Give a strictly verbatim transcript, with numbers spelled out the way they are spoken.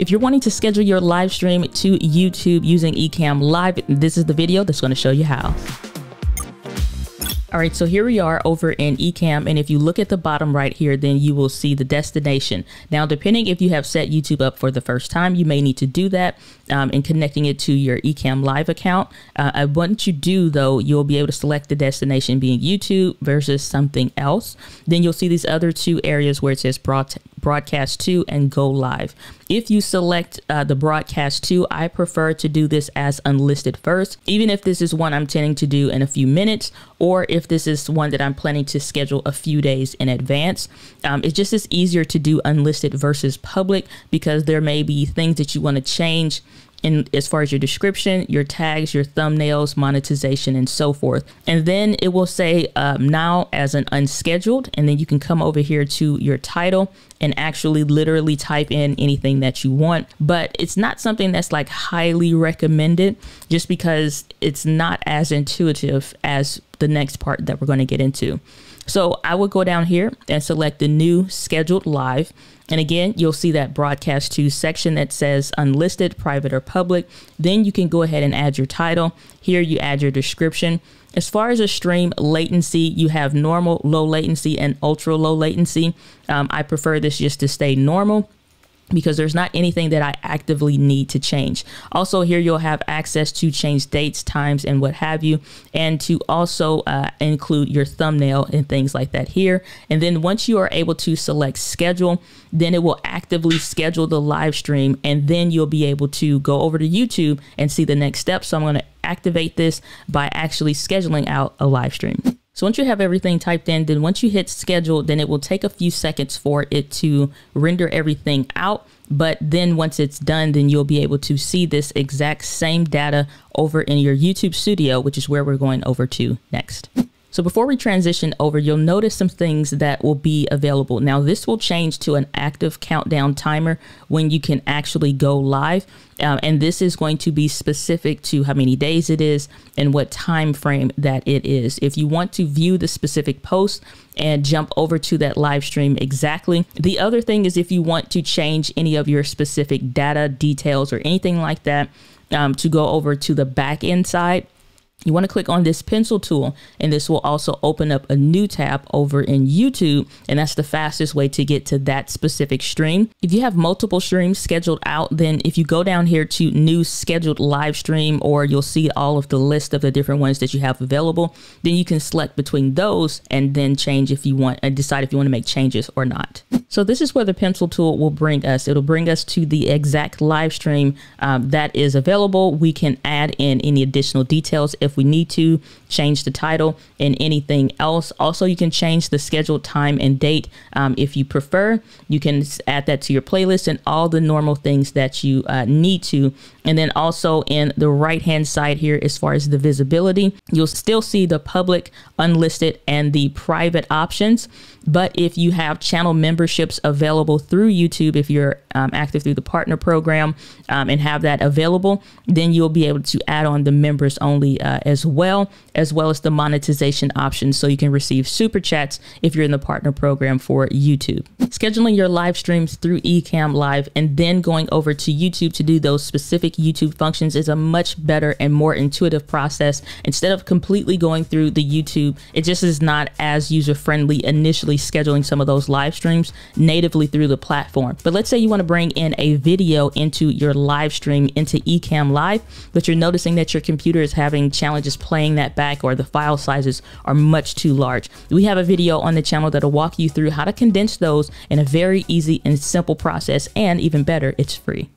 If you're wanting to schedule your live stream to YouTube using Ecamm Live, this is the video that's going to show you how. All right, so here we are over in Ecamm, and if you look at the bottom right here, then you will see the destination. Now, depending if you have set YouTube up for the first time, you may need to do that um, and connecting it to your Ecamm Live account. Uh, once you do, though, you'll be able to select the destination being YouTube versus something else. Then you'll see these other two areas where it says broad broadcast to and go live. If you select uh, the broadcast to, I prefer to do this as unlisted first, even if this is one I'm tending to do in a few minutes, or if this is one that I'm planning to schedule a few days in advance. Um, it just is easier to do unlisted versus public because there may be things that you want to change in as far as your description, your tags, your thumbnails, monetization, and so forth. And then it will say um, now as an unscheduled, and then you can come over here to your title and actually literally type in anything that you want. But it's not something that's like highly recommended just because it's not as intuitive as the next part that we're going to get into. So I would go down here and select the new scheduled live. And again, you'll see that broadcast to section that says unlisted, private or public. Then you can go ahead and add your title. Here you add your description. As far as a stream latency, you have normal, low latency and ultra low latency. Um, I prefer this just to stay normal because there's not anything that I actively need to change. Also here, you'll have access to change dates, times, and what have you, and to also uh, include your thumbnail and things like that here. And then once you are able to select schedule, then it will actively schedule the live stream, and then you'll be able to go over to YouTube and see the next step. So I'm gonna activate this by actually scheduling out a live stream. So once you have everything typed in, then once you hit schedule, then it will take a few seconds for it to render everything out. But then once it's done, then you'll be able to see this exact same data over in your YouTube Studio, which is where we're going over to next. So before we transition over, you'll notice some things that will be available. Now this will change to an active countdown timer when you can actually go live. Um, and this is going to be specific to how many days it is and what time frame that it is. If you want to view the specific post and jump over to that live stream exactly. The other thing is if you want to change any of your specific data details or anything like that um, to go over to the back end side, you want to click on this pencil tool, and this will also open up a new tab over in YouTube, and that's the fastest way to get to that specific stream. If you have multiple streams scheduled out, then if you go down here to new scheduled live stream, or you'll see all of the list of the different ones that you have available, then you can select between those and then change if you want and decide if you want to make changes or not. So this is where the pencil tool will bring us. It'll bring us to the exact live stream um, that is available. We can add in any additional details if we need to, change the title and anything else. Also, you can change the scheduled time and date um, if you prefer. You can add that to your playlist and all the normal things that you uh, need to. And then also in the right hand side here, as far as the visibility, you'll still see the public, unlisted, and the private options. But if you have channel membership available through YouTube, if you're um, active through the partner program um, and have that available, then you'll be able to add on the members only uh, as well, as well as the monetization options. So you can receive super chats if you're in the partner program for YouTube. Scheduling your live streams through Ecamm Live and then going over to YouTube to do those specific YouTube functions is a much better and more intuitive process. Instead of completely going through the YouTube, it just is not as user friendly initially scheduling some of those live streams natively through the platform. But let's say you want to bring in a video into your live stream into Ecamm Live, but you're noticing that your computer is having challenges playing that back or the file sizes are much too large. We have a video on the channel that'll walk you through how to condense those in a very easy and simple process, and even better, it's free.